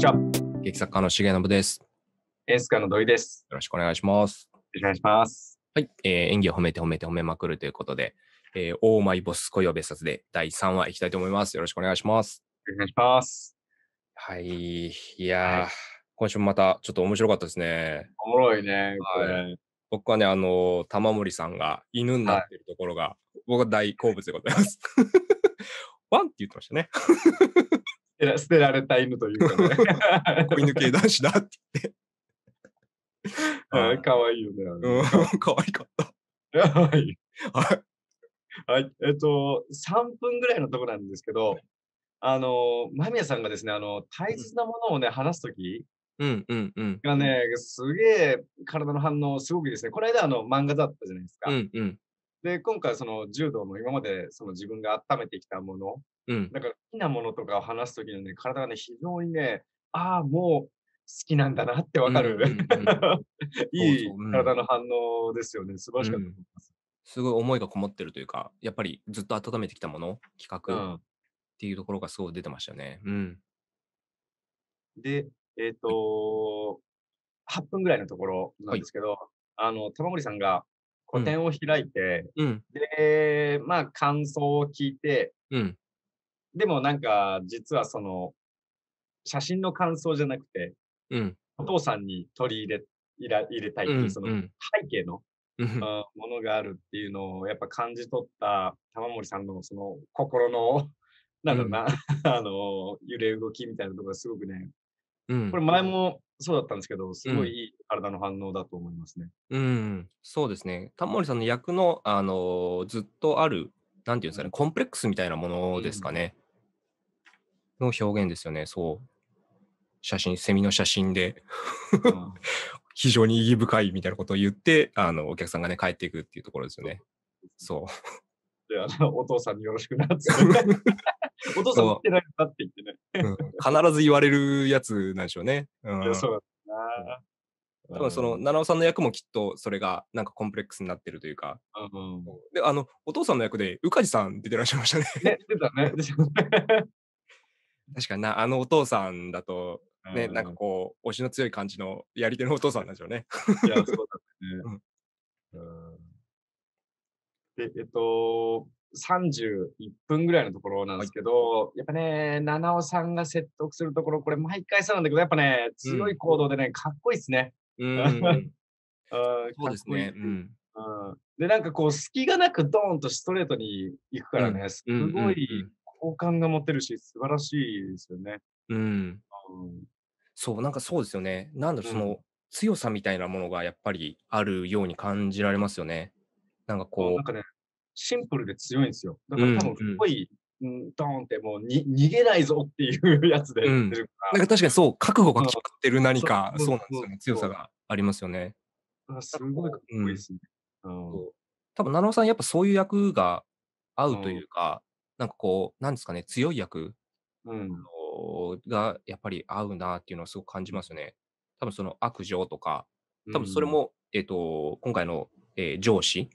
ちは。劇作家の重信です。演出家の土井です。よろしくお願いします。よろしくお願いします。はい、演技を褒めまくるということで、オーマイボス恋は別冊で第3話いきたいと思います。よろしくお願いします。よろしくお願いします。はい、いやー、今週もまたちょっと面白かったですね。おもろいね。はい。僕はね、玉森さんが犬になっているところが、僕は大好物でございます。ワンって言ってましたね。捨てられた犬というかね。子犬系男子だって言って。かわいいよね。かわいかった。はい。はい。3分ぐらいのところなんですけど、間宮さんがですね、大切なものをね、話すときがね、すげえ体の反応、すごくですね、この間漫画だったじゃないですか。で、今回、その柔道の今までその自分が温めてきたもの、だから好きなものとかを話すときのね、体がね、非常にね、ああ、もう好きなんだなってわかる。いい体の反応ですよね。素晴らしかったと思います。すごい思いがこもってるというか、やっぱりずっと温めてきたもの、企画っていうところがすごい出てましたよね。で、8分ぐらいのところなんですけど、玉森さんが個展を開いて、で、まあ、感想を聞いて、でもなんか実はその写真の感想じゃなくて、お父さんに取り入れたいっていうその背景のものがあるっていうのをやっぱ感じ取った玉森さんのその心のなんだろうな、揺れ動きみたいなところがすごくね、これ前もそうだったんですけど、すごいいい体の反応だと思いますね。そうですね。玉森さんの役のずっとあるなんていうんですかね、コンプレックスみたいなものですかね。の表現ですよね。そう。写真、セミの写真で、非常に意義深いみたいなことを言って、お客さんがね、帰っていくっていうところですよね。そう。で、お父さんによろしくなって。お父さん言ってないなって言ってね、必ず言われるやつなんでしょうね。そうだな。多分その七尾さんの役もきっとそれがなんかコンプレックスになってるというか、でお父さんの役で宇梶さん出てらっしゃいましたね。出たね。確かにな、お父さんだとね、なんかこう推しの強い感じのやり手のお父さんなんでしょうね。いや、そうだね。で31分ぐらいのところなんですけど、やっぱね、七尾さんが説得するところ、これ毎回そうなんだけど、やっぱね、強い行動でね、かっこいいですね。そうですね。で、なんかこう、隙がなくドーンとストレートに行くからね、すごい好感が持てるし、素晴らしいですよね。そう、なんかそうですよね。なんだろう、その強さみたいなものがやっぱりあるように感じられますよね。なんかこう。なんかね、シンプルで強いんですよ。だから多分、すごい、ドーンってもう逃げないぞっていうやつでやってるから。なんか確かにそう、覚悟が決まってる何か、そうなんですよね。強さがありますよね。すごいかっこいいですね。多分、七尾さん、やっぱそういう役が合うというか、なんかこう、なんですかね、強い役がやっぱり合うなっていうのはすごく感じますよね。多分、その悪女とか、多分それも、今回の上司。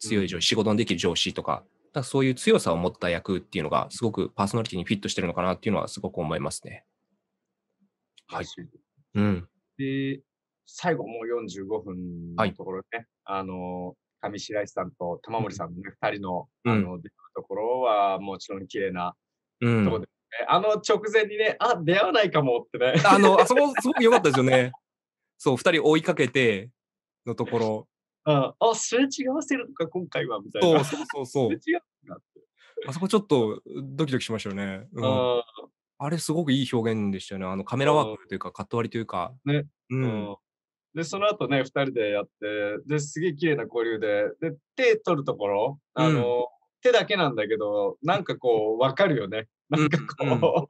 強い上司、仕事のできる上司とか、だからそういう強さを持った役っていうのが、すごくパーソナリティにフィットしてるのかなっていうのは、すごく思いますね。はい。で、最後、もう45分のところね、上白石さんと玉森さんのね、2人の出会うところは、もちろん綺麗なところですね。直前にね、あ、出会わないかもってね。あそこ、すごく良かったですよね。そう、2人追いかけてのところ。あ、すれ違わせるのか、今回はみたいな。そう。すれ違うなって。あそこちょっとドキドキしましたよね。あれ、すごくいい表現でしたよね。カメラワークというか、カット割りというか。ね。で、その後ね、2人でやって、で、すげえ綺麗な交流で、手取るところ、手だけなんだけど、なんかこう、わかるよね。なんかこ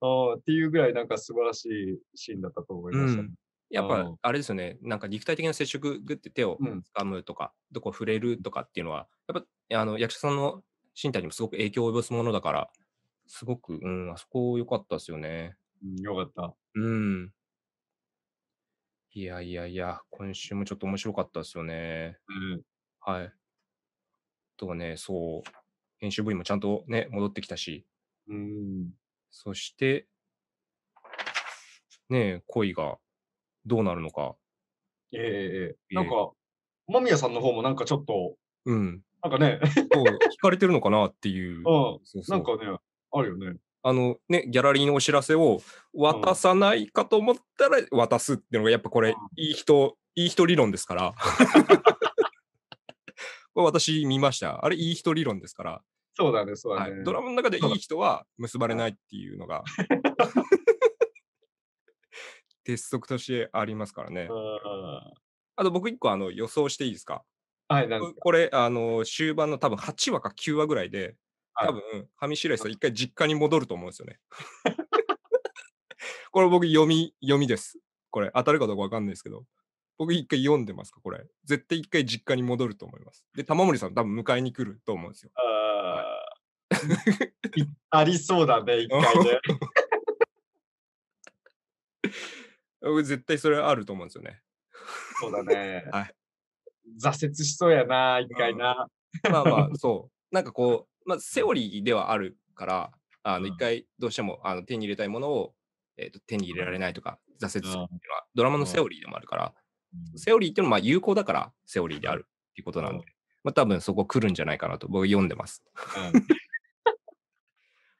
う、っていうぐらい、なんか素晴らしいシーンだったと思いました。やっぱあれですよね、なんか肉体的な接触、ぐって手を掴むとか、どこ触れるとかっていうのは、やっぱ役者さんの身体にもすごく影響を及ぼすものだから、すごく、あそこ良かったですよね。良かった。いやいやいや、今週もちょっと面白かったですよね。はい。とね、そう、編集部員もちゃんとね、戻ってきたし、そして、ねえ、恋がどうなるのか。ええええなんええか、間宮さんの方もなんかちょっと、うん。なんかね、そう、惹かれてるのかなっていう。うん、そうなんそう。かね、あるよね。ギャラリーのお知らせをうん、渡さないかと思ったら渡すっていうのが、やっぱこれ、いい人理論ですから。これ私見ました。あれ、いい人理論ですから。そうだね、そうだドね。ラマの中でそういだ。い人は結ばれないっていうのが鉄則としてありますからね。うんあと僕一個予想していいですか？なんですか。これ、終盤の多分8話か9話ぐらいで、は多い。分、上白石さん一回実家に戻ると思うんですよね。これ僕読みです。これ、当たるかどうかわかんないですけど、僕一回読んでますか、これ。絶対一回実家に戻ると思います。で、玉森さん多分迎えに来ると思うんですよ。はい。あーありそうだね、一回ね。僕絶対それあると思うんですよね。そうだね。はい。挫折しそうやな、一う回ん。な。まあまあ、そう。なんかこう、まあ、セオリーではあるから、一う回どうしても手に入れたいものを、手に入れられないとか、挫折するっていん。うのは、ドラマのうん。セオリーでもあるから、セオリーっていうのはまあ有効だから、セオリーであるっていうことなんで、まあ多分そこ来るんじゃないかなと、僕読んでます。うん。うん。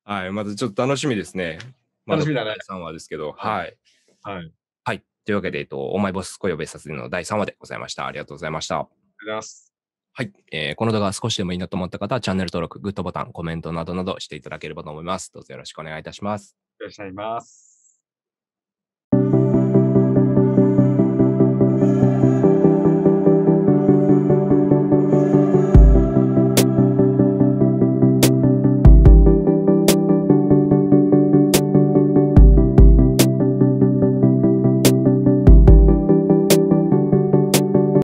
はい、まずちょっと楽しみですね。ま楽だしみだね。第3話ですけど、うん。はい。はい。はい。というわけで、お前ボス小呼べさせの第3話でございました。ありがとうございました。ありがとうございます。はい、この動画が少しでもいいなと思った方は、チャンネル登録、グッドボタン、コメントなどなどしていただければと思います。どうぞよろしくお願いいたします。いらっしゃいます。